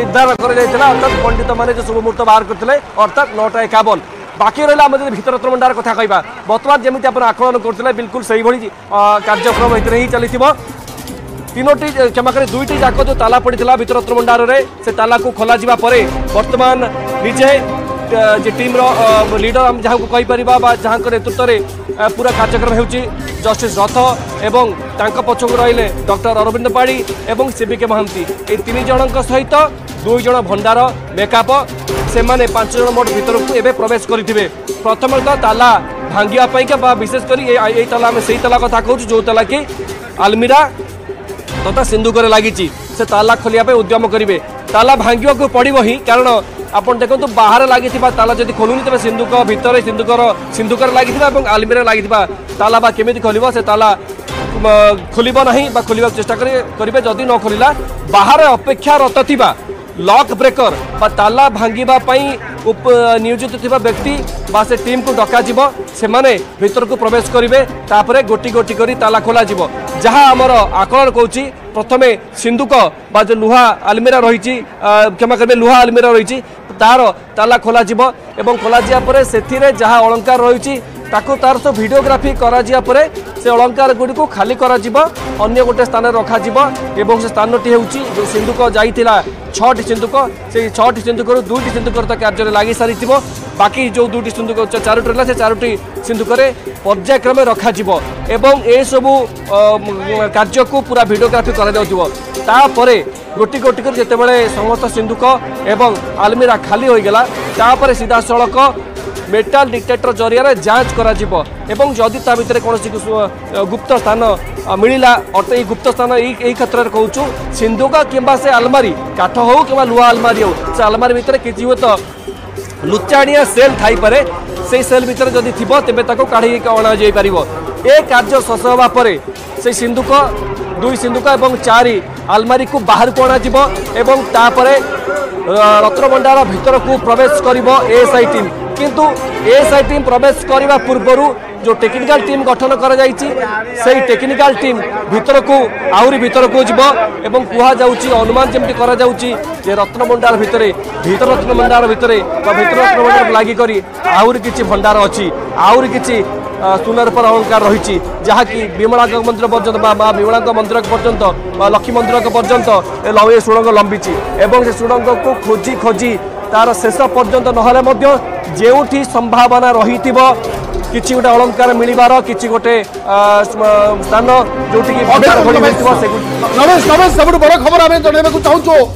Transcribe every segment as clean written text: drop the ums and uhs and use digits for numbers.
निर्धारण पंडित मैंने शुभमुहूर्त बाहर करते अर्थात 9:51 बाकी रहा भितरत्नभंडार कथा कहवा बर्तमान जमी आप आकलन करते बिल्कुल से कार्यक्रम ये चली तीनोटी क्षमा कर दुईटी जाक जो ताला पड़ी भितरत्नभंडार से ताला को खोल जावा बर्तमान निजे जे टीम लीडर आम जहाँ कहीपर जहाँ नेतृत्व में पूरा कार्यक्रम होची जस्टिस रथ एवं पछक रे डॉक्टर अरविंद पाड़ी एवं सीबिके महांती तीन जन सहित दुई जन भंडार मेकअप से मैंने 5 जन मोट भर को प्रवेश करेंगे। प्रथम तो ताला भांगा विशेषकर ये ताला आम से ताला कथा कहूँ जो ताला कि आलमीरा तथा सिंधुक लगी से ताला खोलिया उद्यम करेंगे। ताला भांगा को पड़ो ही कारण आपड़ देखो बाहर लगी ताला जब खोलुनी तेज सिंधुक भितर सिंधुकर लगी आलमीरा लगी ताला बा केमी खोल से ताला खोलना नहीं खोल चेष्टा करेंगे। जदि न खोलला बाहर अपेक्षारत था लॉक ब्रेकर बा ताला भांगापी नियोजित थिबा व्यक्ति बा से टीम को डका जिवो से माने भीतर को प्रवेश करेंगे। तापर गोटी गोटी करी ताला खोल जिवो जहाँ आमर आकलन कौची प्रथमे सिंधुक बा जो लुहा आलमीरा रही क्षमा करेंगे लुहा आलमीरा रही तार ताला खोल जिवो एवं खोल जियापर से जहाँ अलंकार रही तार सब भिडियोग्राफी कराया से अलंकार गुड़ी को खाली अन्य गोटे स्थान रखा एवं से स्थानटी हो सिंधुक जाइला 6टी सिंधुक से 6टी सिंधुक 2टी सिंधुक कार्य लगी सारी बाकी जो 2टी सिंधुक 4टी से 4टी सिंधुक पर्यायक्रमे रखा एवं ए सबू कार्य को पूरा भिडियोग्राफी करापर गोटी गोटी करते समस्त सिंधुक एवं आलमीरा खाली होगला तापर सीधा सड़क मेटाल डिटेक्टर जरिया जांच करा एवं जदि ता भर कौन गुप्त स्थान मिलला अर्थ ये गुप्त स्थान यही क्षेत्र में कहूँ सिंधुक किंवा से आलमारी काठ हो कि लुहा आलमारी हो से आलमारी भितर किसी हूँ तो लुचाणिया सेल थाईपे से सेल भर जदि थी तेज काढ़ी अणा जापर ए कार्य शेष होगापर से सिंधुक 2 सिंधुक और 4 आलमारी को बाहर को अणापर रत्नभंडार भर को प्रवेश कर एएसआई टीम किंतु एएसआई टीम प्रवेश करने पूर्वर जो टेक्निकल टीम गठन करा कर टेक्निकल टीम भीतर को आहरी भीतर को जीव एवं कहुची अनुमान जमी करा जे रत्नभंडार भीतर रत्नभंडार भीतर भीतर रत्नभंडार लागिकी आहरी किसी भंडार अच्छी आहरी किसी सुनर पर अलंकार रही जहाँकि विमला मंदिर पर्यटन माँ विमला मंदिर पर्यटन लक्ष्मी मंदिर पर्यटन ये सुड़ंग लंबी एवं से सुड़ंग को खोजी खोजी तार शेष पर्यंत ना जोठी संभावना रही किसी गोटे अलंकार मिलबार किसी गोटे स्थान जोटी सब बड़ खबर आम जनवाक चाहूँ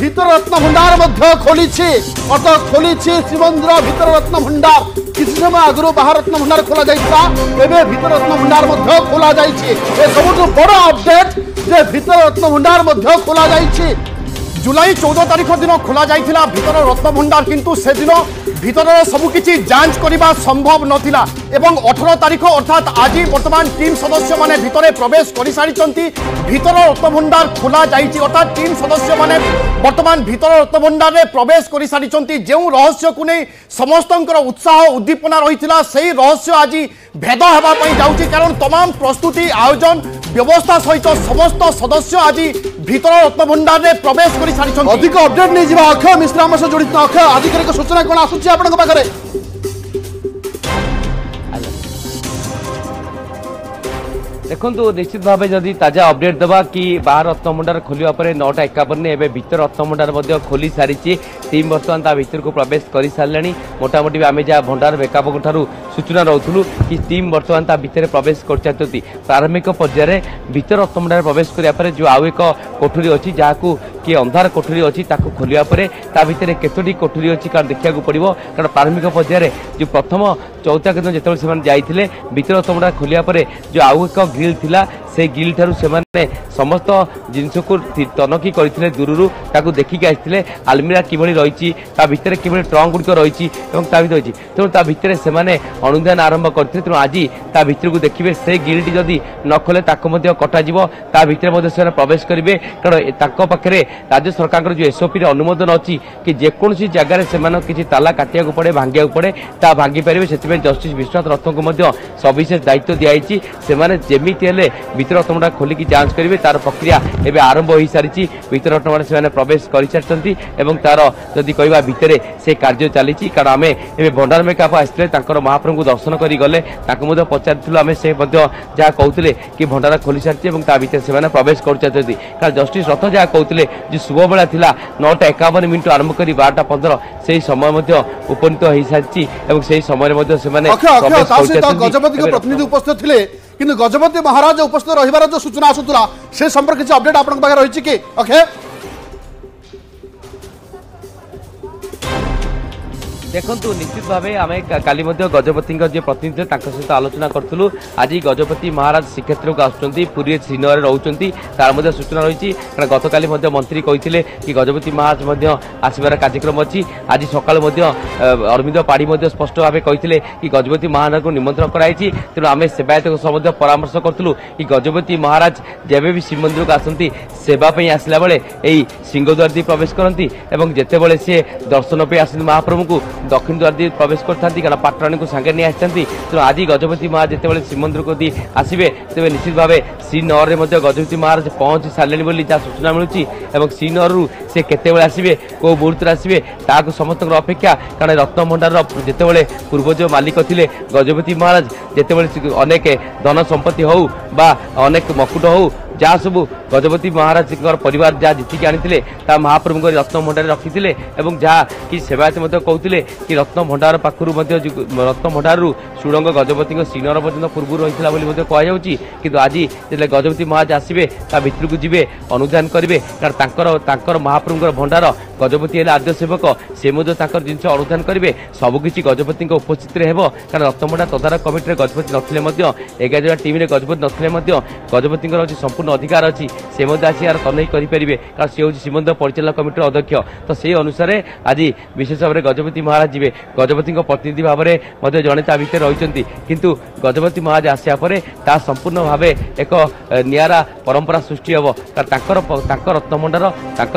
भीतर रत्नभंडार खोली अर्थात खोली श्रीमंदिर भीतर रत्नभंडार किसी समय आगु बाहर रत्नभंडार खोल जाए भीतर रत्नभंडार खोल जाए सबुठ बड़ अपडेट जे भीतर रत्नभंडार खोल जाए जुलाई 14 तारीख दिन खोल जाइला भीतर रत्नभंडार किंतु से दिन भीतर सबकिछि जांच करने संभव नथिला एवं 18 तारीख अर्थात आज वर्तमान टीम सदस्य माने भीतर प्रवेश कर सारी भीतर रत्नभंडार खोला जाइछि अर्थात टीम सदस्य माने वर्तमान भीतर रत्नभंडार में प्रवेश कर सारी जो रहस्य को नहीं समस्त उत्साह उद्दीपना रही से रहस्य आज भेद होगापी जाऊँगी कारण तमाम प्रस्तुति आयोजन व्यवस्था सहित समस्त सदस्य आज भीतर रत्नभंडार में प्रवेश कर सारी अधिक अपडेट नहीं जावा अक्षय मिश्रा आम सह जोड़ित अक्षय आधिकारिक सूचना कौन आसूस आपन पाखे देखो निश्चित भाव जदि ताजा अपडेट दवा कि बाहर रत्नभंडार खोलने 9:51 एवं भीतर रत्नभंडार खोली सारी टीम बर्तमान ता भर को प्रवेश कर सारे मोटामोटी आम जहाँ भंडार मेकअप ठारू सूचना रोलू कि टीम बर्तमान ता भर प्रवेश कर प्रारंभिक पर्यायर भीतर रत्नभंडार प्रवेश करापर जो आउ एक कोठरी अच्छी जहाँ किए अंधार कोठरी अच्छी खोलने भर केतोटी कोठरी अच्छी कारण देखा पड़ो कारण प्रारंभिक पर्यायर जो प्रथम 4 तारीख दिन जो जाते भीतर रत्नभंडार खोलने जो आउ एक गिल थिला से गिल ठारू से समस्त जिनस को तनखी करते दूर ताकू देखिक आसते आलमीरा किभली रही भितर कि ट्रंक गुड़िक रही तेणु ता भितर से अनुदान आरंभ करते तेणु आज ता भर को देखिए से गिलटी जदि न खोले कटा भर प्रवेश करेंगे कारण ताखे राज्य सरकार जो एसओपी अनुमोदन अच्छी कि जेकोसी जी जगार से ताला काटा पड़े भांगा पड़े ता भांगी पारे से जस्टिस विश्वनाथ रथ को सविशेष दायित्व दिखाई से जमी भितर रत्नभण्डार खोलिकी जांच करेंगे तार प्रक्रिया एवं आरंभ हो सारी। भितर रत्नभण्डार से प्रवेश कर सारी तार जदि कह भितर से कार्य चली कारण आम एवं भंडार मेका आसते महाप्रभु को दर्शन कर गले पचारूँ आम से जहाँ कहते कि भंडार खोली सारी और ता भर से प्रवेश करुँच कारण जस्टिस रथ जहाँ कहते जो शुभ बेला था 9:51 आरंभ कर 12:15 से समय उपनीत हो सारी और से समय गजपति प्रतिनिधि उपस्थित थे कि गजपति महाराज उपस्थित रहिबार जो सूचना आसुतला से संपर्क किसी अपडेट आपन पाखे रहिछि कि अखे देखु निश्चित भाव आम काली गजपति जी प्रतिनिधि सहित आलोचना करूँ। आज गजपति महाराज श्रीक्षेत्र को आसुँच पुरी श्रीनगर रोचे तार सूचना रही कारण गत काली मंत्री कहते कि गजपति महाराज आसबार कार्यक्रम अच्छी। आज सका अरविंद पाढ़ी स्पष्ट भाव कहते कि गजपति महाराज को निमंत्रण कराई तेणु आम सेवायत परामर्श करूँ कि गजपति महाराज जब भी श्रीमंदिर को आसती सेवाई आसला बेले सिंहद्वार प्रवेश करती और जितेबाला सी दर्शन पे आसती महाप्रभु को दक्षिण द्वार दी प्रवेश कर पाटराणी को सांगे नहीं आसती। तेणु आज गजपति महा जिते श्रीमंदिर को दी आसवे तेज निश्चित भाव श्रीनगर में गजपति महाराज पहुंची सारे जहाँ सूचना मिलूँ और श्रीनगर से केत आसवे कौ मुहूर्त आसवे ताक समस्त अपेक्षा कारण रत्न भंडार जितेबाला पूर्वज मालिक थे गजपति महाराज जितेबाला अनेक धन संपत्ति हो अनेक मकुट हो जहाँ सबू गजपति महाराज परिवार जहाँ जीतिक आनी महाप्रभु को रत्न भंडार रखी थे और जहाँ कि सेवायत कहते कि रत्न भंडार पाखु रत्न भंडारू सुड़ंग गजपति श्रीनगर पर्यटन पूर्व रही है कहु कि आज जब गजपति महाराज आसवे भितर को जी अनुदान करेंगे कारण महाप्रभु भंडार गजपति है आद्य सेवक से जिन अनुदान करेंगे सबकि गजपति उपस्थित हो कारण रत्न भंडार तदारक कमिटी गजपति नथिले एगार टीम गजपति नथिले गजपति अच्छी संपूर्ण अधिकार अच्छी से यार तनई करेंगे कारण सी हूँ श्रीमंदिर परिचालना कमिटी अध्यक्ष तो से अनुसार आज विशेष भाव में गजपति महाराज जी गजपति प्रतिनिधि भाव में जड़े ता भितर रही किंतु गजपति महाराज आसाया पर संपूर्ण भाव एक निरा परंपरा सृष्टि हे कारण रत्नभंडार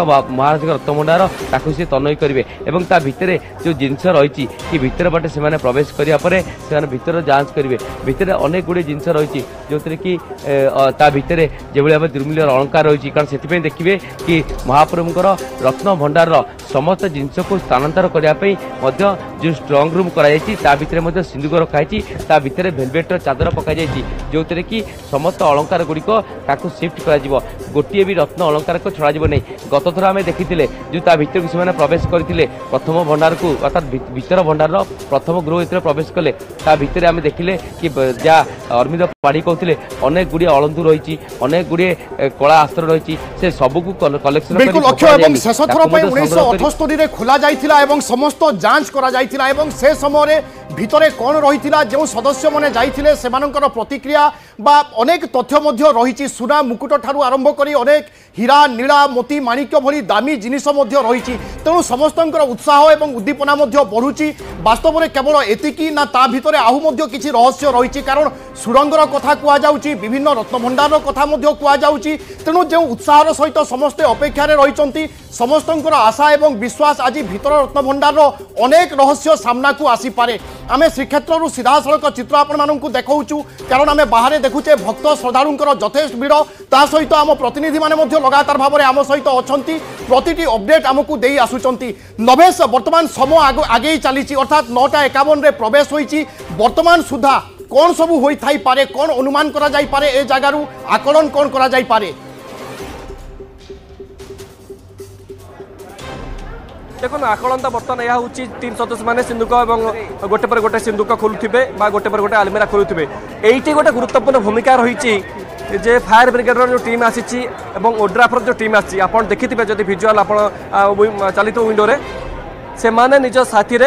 महाराज रत्नभंडार सी तनई करेंगे और ता भर जो जिन रही कि भितर बाटे से प्रवेश करापर से भर जांच करेंगे भितर अनेक गुड़े जिन रही जो थे कि ता भर जो भाव दुर्मूल्य अलंकार रही कारण से देखिए कि महाप्रभुंर रत्नभंडार समस्त जिनस को स्थानांतर करने जो स्ट्रंग रूम कर सिंदुक रखाई भर भेलभेट्र चादर पकड़ जो थे कि समस्त अलंकार गुड़िक सिफ्ट कर गोटे भी रत्न अलंकार को छड़ा नहीं। गत थर आम देखी जो ता भर को से प्रवेश करते प्रथम भंडार को अर्थात भीतर भंडार प्रथम गृह जो प्रवेश कले भर आम देखिले कि जहाँ अरविंद पाढ़ी कहते अनेक गुड़े अलंधु रही अनेक गुड़े कला अस्त्र रही से सबको कलेक्शन शेष थर खोल जाता समस्त जांच करा जाइथिला एवं से समय भितरे कौन रही जो सदस्य मैंने जाइथिले सेमानंकर प्रतिक्रिया बा अनेक तथ्य मध्य रही सुना मुकुट ठारू आरंभ करी अनेक हीरा नीला मोती माणिक्य भली दामी जिनिष मध्य रही तेणु समस्तंकर उत्साह एवं उद्दीपना मध्य बढ़ुची वास्तव में केवल एतिकी ना ता भितरे आहु मध्य किछि रहस्य रही कारण सुरंगर कथा कुआ जाउची विभिन्न रत्नभंडार कथा मध्य कुआ जाउची तेणु जो उत्साहर सहित समस्ते अपेक्षार रही समस्तंकर आशा एवं विश्वास आज भीतर रत्नभंडार अनेक रहस्य सामना को आसी पारे। आमे श्रीक्षेत्रु सीधा सड़क चित्र आपण मानू देखु कारण आम बाहर देखुचे भक्त श्रद्धालुंकर जथेष्ट भीड़ ता सहित आम प्रतिनिधि मैंने लगातार भाव में आम सहित अच्छा प्रतिटी अपडेट आमको दे आसुंच नवेश बर्तमान समय आगे चली अर्थात 9:51 प्रवेश होती बर्तमान सुधा कौन सबू हो पारे कौन अनुमान करा जाई पारे ए जगार आकलन कौन करा जाई पारे देखो आकलन तो बर्तमान यह हूँ 330 मैंने सिंधुक और गोटे पर गोटे सिंधुक खोलुवे गोटे पर गोटे आलमेरा खोलुवे ये गोटे गुरुत्वपूर्ण भूमिका रही जे फायर ब्रिगेड रो टीम आसी ओड्राफर जो टीम आप देखि जब भिजुआल आप चली विंडोरे से निज साथी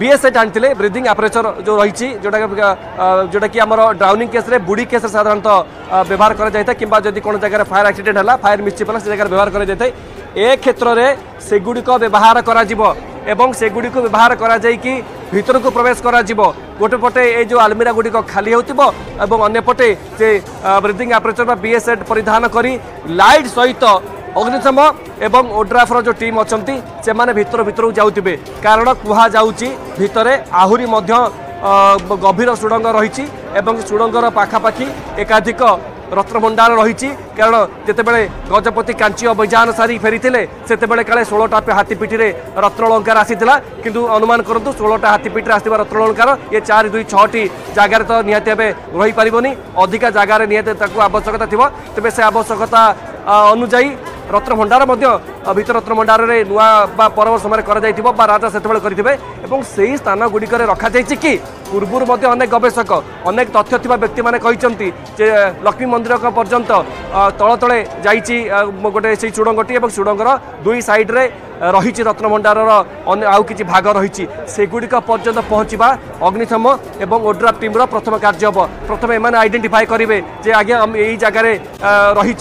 बीएसएट आनी ब्रिदिंग आपरेचर जो रही जोटा कि आम ड्राउनिंग केस रे बुड़ी केस साधारणतः व्यवहार कराइए कि जब कौन जगह फायर एक्सीडेंट है फायर मिस्चिफ है से जगह व्यवहार कराइए ए क्षेत्र में सेगुड़िक व्यवहार करेगुड़ी को व्यवहार करा कि भीतर को प्रवेश करा गोटे पटे ये जो आलमीरा गुड़िक खाली होनेपटे से ब्रिदिंग आपरेचर बीएसएट परिधान कर लाइट सहित अग्निशम एवं ओड्राफ्र जो टीम अच्छा से भीतर भीतर जाऊे कारण कह जाऊँगी भितर आहरी गभीर सुड़ंग रही सुड़ंगर पाखापाखि एकाधिक रत्न भंडार रही कारण जितेबले गजपति कांची अभियान सारी फेरी से काले 16टा हाथीपीठी में रत्न अलंकार आसी कि अनुमान करूँ 16टा हाथीपीठी आसवा रत्न अलंकार ये 4-2-6 जगार तो निहाती भाव रही पारनी अधिका जगार निहाती आवश्यकता थी तेज से आवश्यकता अनुजाई रत्न भंडार भीतर रत्न भंडार नुआ परव समय राजा से करें स्थान गुड़िक रखा कि पूर्व अनेक गवेषक अनेक तथ्य थी व्यक्ति मैंने कहते जे लक्ष्मी मंदिर पर्यंत तल तले जा गोटे से सुड़ंगटी और सुड़ंगर दुई सैड्रे रही रत्न भंडार आउ कि भाग रही सेगुड़िक पर्यंत पहुँचवा अग्निशम और ओड्राफ टीम्र प्रथम कार्य हे प्रथम एम आइडेंटिफाई करेंगे जे आज्ञा यही जगार रही।